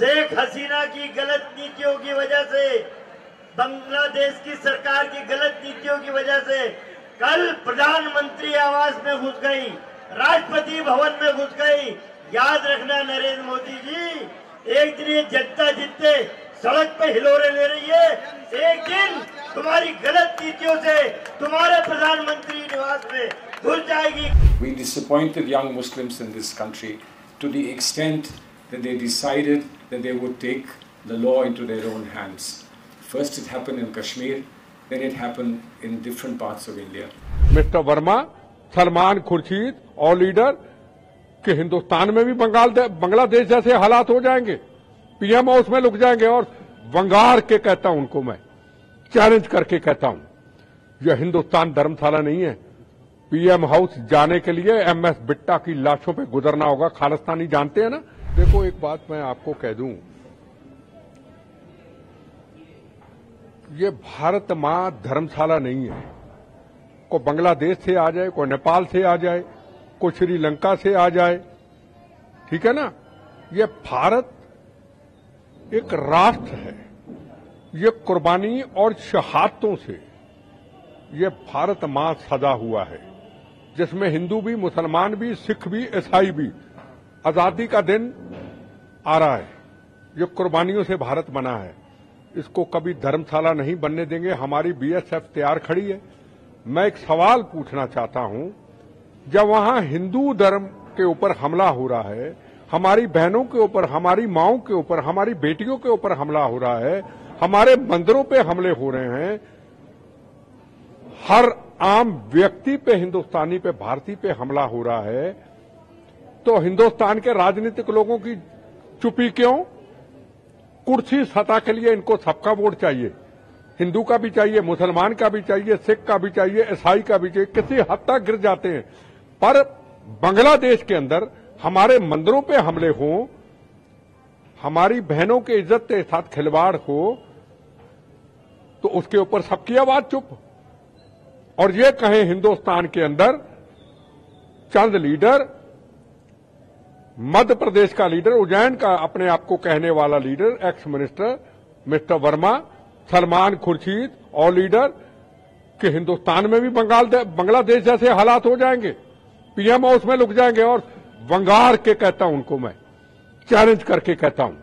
शेख हसीना की गलत नीतियों की वजह से, बांग्लादेश की सरकार की गलत नीतियों की वजह से कल प्रधानमंत्री आवास में घुस गई, राष्ट्रपति भवन में घुस गई। याद रखना नरेंद्र मोदी जी, एक दिन ये जनता जितने सड़क पे हिलोरे ले रही है, एक दिन तुम्हारी गलत नीतियों से तुम्हारे प्रधानमंत्री निवास में घुस जाएगी। We disappointed young Muslims in this country to the extent that they decided that they would take the law into their own hands. First it happened in Kashmir, then it happened in different parts of India. Mr. Verma, Salman Khurshid और leader के हिंदुस्तान में भी बांग्लादेश जैसे हालात हो जाएंगे, PMO उसमें look जाएंगे। और वंगार के कहता हूं उनको, मैं चैलेंज करके कहता हूं, यह हिंदुस्तान धर्मशाला नहीं है। पीएम हाउस जाने के लिए एमएस बिट्टा की लाशों पे गुजरना होगा। खालिस्तानी जानते हैं ना। देखो एक बात मैं आपको कह दूं, ये भारत मां धर्मशाला नहीं है। को बांग्लादेश से आ जाए, को नेपाल से आ जाए, को श्रीलंका से आ जाए, ठीक है ना। ये भारत एक राष्ट्र है। ये कुर्बानी और शहादतों से ये भारत मां सदा हुआ है, जिसमें हिंदू भी, मुसलमान भी, सिख भी, ईसाई भी। आजादी का दिन आ रहा है, ये कुर्बानियों से भारत बना है। इसको कभी धर्मशाला नहीं बनने देंगे। हमारी बीएसएफ तैयार खड़ी है। मैं एक सवाल पूछना चाहता हूं, जब वहां हिंदू धर्म के ऊपर हमला हो रहा है, हमारी बहनों के ऊपर, हमारी माओं के ऊपर, हमारी बेटियों के ऊपर हमला हो रहा है, हमारे मंदिरों पे हमले हो रहे हैं, हर आम व्यक्ति पे, हिंदुस्तानी पे, भारतीय पे हमला हो रहा है, तो हिंदुस्तान के राजनीतिक लोगों की चुप्पी क्यों? कुर्सी सत्ता के लिए इनको सबका वोट चाहिए। हिंदू का भी चाहिए, मुसलमान का भी चाहिए, सिख का भी चाहिए, ईसाई का भी चाहिए। किसी हद तक गिर जाते हैं, पर बांग्लादेश के अंदर हमारे मंदिरों पे हमले हों, हमारी बहनों के इज्जत के साथ खिलवाड़ हो, तो उसके ऊपर सबकी आवाज चुप। और ये कहें हिंदुस्तान के अंदर चंद लीडर, मध्य प्रदेश का लीडर, उज्जैन का अपने आप को कहने वाला leader, ex minister mister Verma, Salman Khurshid और लीडर के हिंदुस्तान में भी बांग्लादेश जैसे हालात हो जाएंगे, पीएम हाउस में लुक जाएंगे। और वंगार के कहता हूं उनको, मैं चैलेंज करके कहता हूं,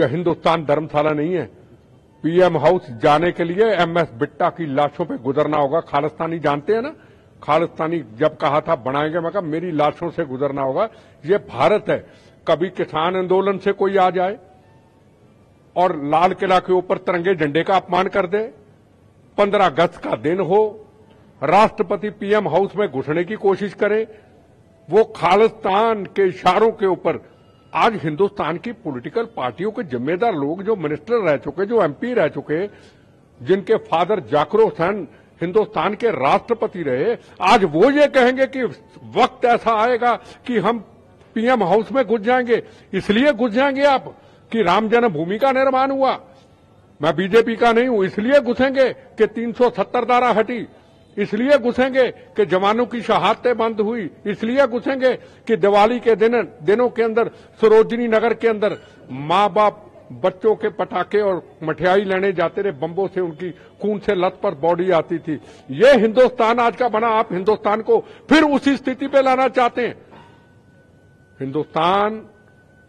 यह हिंदुस्तान धर्मशाला नहीं है। पीएम हाउस जाने के लिए एमएस बिट्टा की लाशों पे गुजरना होगा। खालिस्तानी जानते हैं ना। खालिस्तानी जब कहा था बनाएंगे, मैं कहा मेरी लाशों से गुजरना होगा। ये भारत है। कभी किसान आंदोलन से कोई आ जाए और लाल किला के ऊपर तिरंगे झंडे का अपमान कर दे, 15 अगस्त का दिन हो, राष्ट्रपति पीएम हाउस में घुसने की कोशिश करे, वो खालिस्तान के इशारों के ऊपर। आज हिंदुस्तान की पॉलिटिकल पार्टियों के जिम्मेदार लोग, जो मिनिस्टर रह चुके, जो एमपी रह चुके, जिनके फादर जाकिर हुसैन हिंदुस्तान के राष्ट्रपति रहे, आज वो ये कहेंगे कि वक्त ऐसा आएगा कि हम पीएम हाउस में घुस जाएंगे। इसलिए घुस जाएंगे आप कि राम जन्मभूमि का निर्माण हुआ। मैं बीजेपी का नहीं हूं, इसलिए घुसेंगे कि 370 धारा हटी, इसलिए घुसेंगे कि जवानों की शहादतें बंद हुई, इसलिए घुसेंगे कि दिवाली के दिनों के अंदर सरोजिनी नगर के अंदर माँ बाप बच्चों के पटाखे और मठियाई लेने जाते रहे, बम्बों से उनकी खून से लत पर बॉडी आती थी। ये हिंदुस्तान आज का बना। आप हिंदुस्तान को फिर उसी स्थिति पे लाना चाहते हैं। हिंदुस्तान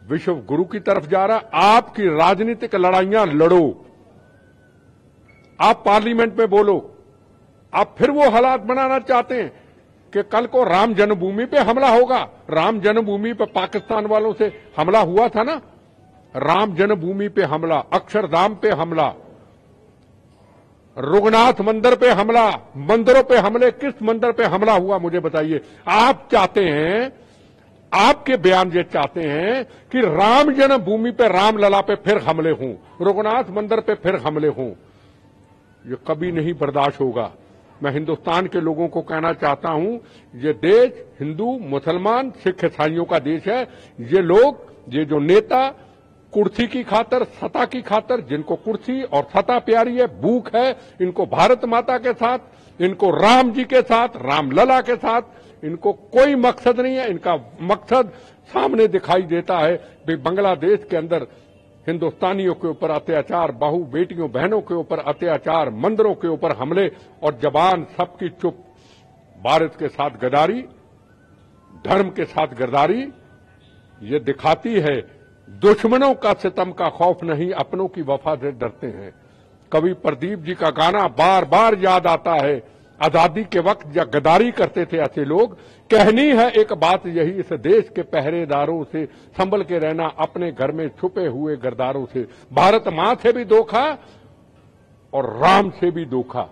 विश्व गुरु की तरफ जा रहा। आपकी राजनीतिक लड़ाइयां लड़ो, आप पार्लियामेंट में बोलो। आप फिर वो हालात बनाना चाहते हैं कि कल को राम जन्मभूमि पे हमला होगा। राम जन्मभूमि पे पाकिस्तान वालों से हमला हुआ था ना। राम जन्मभूमि पे हमला, अक्षरधाम पे हमला, रघुनाथ मंदिर पे हमला, मंदिरों पे हमले। किस मंदिर पे हमला हुआ मुझे बताइए। आप चाहते हैं, आपके बयान ये चाहते हैं कि राम जन्मभूमि पे, रामलला पे फिर हमले हों, रघुनाथ मंदिर पे फिर हमले हों। ये कभी नहीं बर्दाश्त होगा। मैं हिंदुस्तान के लोगों को कहना चाहता हूं, ये देश हिंदू, मुसलमान, सिख, ईसाइयों का देश है। ये लोग, ये जो नेता कुर्सी की खातर, सत्ता की खातर, जिनको कुर्सी और सत्ता प्यारी है, भूख है, इनको भारत माता के साथ, इनको राम जी के साथ, रामलला के साथ, इनको कोई मकसद नहीं है। इनका मकसद सामने दिखाई देता है। भाई बांग्लादेश के अंदर हिंदुस्तानियों के ऊपर अत्याचार, बहू बेटियों बहनों के ऊपर अत्याचार, मंदिरों के ऊपर हमले और जबान सबकी चुप। भारत के साथ गद्दारी, धर्म के साथ गद्दारी ये दिखाती है दुश्मनों का सितम का खौफ नहीं, अपनों की वफा से डरते हैं। कवि प्रदीप जी का गाना बार बार याद आता है, आजादी के वक्त जब गद्दारी करते थे ऐसे लोग, कहनी है एक बात यही, इस देश के पहरेदारों से संभल के रहना, अपने घर में छुपे हुए गद्दारों से। भारत मां से भी धोखा और राम से भी धोखा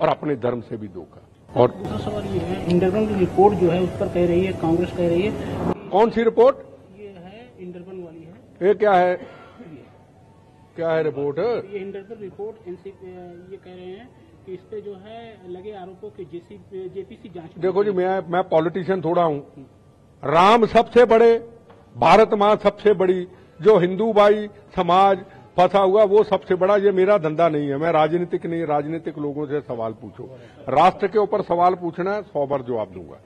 और अपने धर्म से भी धोखा। और दूसरा सवाल ये है, इंडरबन की रिपोर्ट जो है उस पर कह रही है, कांग्रेस कह रही है। कौन सी रिपोर्ट? ये है इंडरबन वाली है। ये क्या है, क्या है रिपोर्ट? ये इंडरबन रिपोर्ट ये कह रहे हैं कि इस पे जो है लगे आरोपों के जेपीसी जांच। देखो जी, मैं पॉलिटिशियन थोड़ा हूं। राम सबसे बड़े, भारत मां सबसे बड़ी, जो हिंदू भाई समाज फंसा हुआ वो सबसे बड़ा। ये मेरा धंधा नहीं है, मैं राजनीतिक नहीं, राजनीतिक लोगों से सवाल पूछो। राष्ट्र के ऊपर सवाल पूछना है, 100 बार जवाब दूंगा।